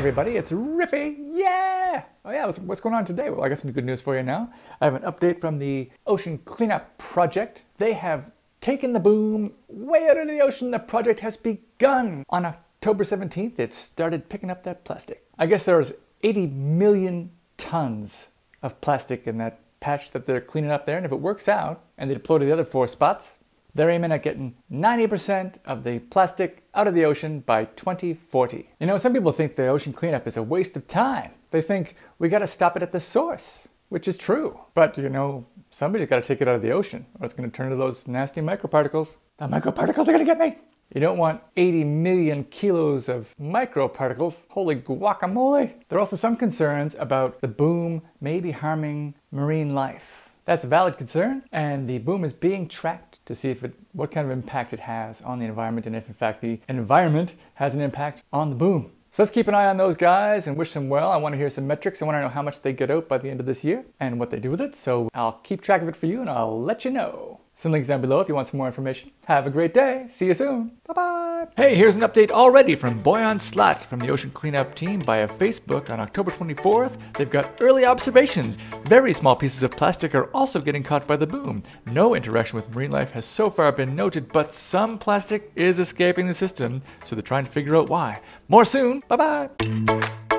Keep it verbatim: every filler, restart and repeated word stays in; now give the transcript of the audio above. everybody, it's Riffi, yeah! Oh yeah, what's, what's going on today? Well, I got some good news for you now. I have an update from the Ocean Cleanup project. They have taken the boom way out into the ocean. The project has begun. On October seventeenth, it started picking up that plastic. I guess there was eighty million tons of plastic in that patch that they're cleaning up there, and if it works out, and they deploy to the other four spots, they're aiming at getting ninety percent of the plastic out of the ocean by twenty forty. You know, some people think the ocean cleanup is a waste of time. They think we gotta stop it at the source, which is true. But you know, somebody's gotta take it out of the ocean or it's gonna turn into those nasty microparticles. The microparticles are gonna get me. You don't want eighty million kilos of microparticles. Holy guacamole. There are also some concerns about the boom maybe harming marine life. That's a valid concern, and the boom is being tracked to see if it, what kind of impact it has on the environment and if, in fact, the environment has an impact on the boom. So let's keep an eye on those guys and wish them well. I want to hear some metrics. I want to know how much they get out by the end of this year and what they do with it. So I'll keep track of it for you, and I'll let you know. Some links down below if you want some more information. Have a great day. See you soon. Bye-bye. Hey, here's an update already from Boyan Slat from the Ocean Cleanup team via Facebook on October twenty-fourth. They've got early observations. Very small pieces of plastic are also getting caught by the boom. No interaction with marine life has so far been noted, but some plastic is escaping the system, so they're trying to figure out why. More soon. Bye-bye.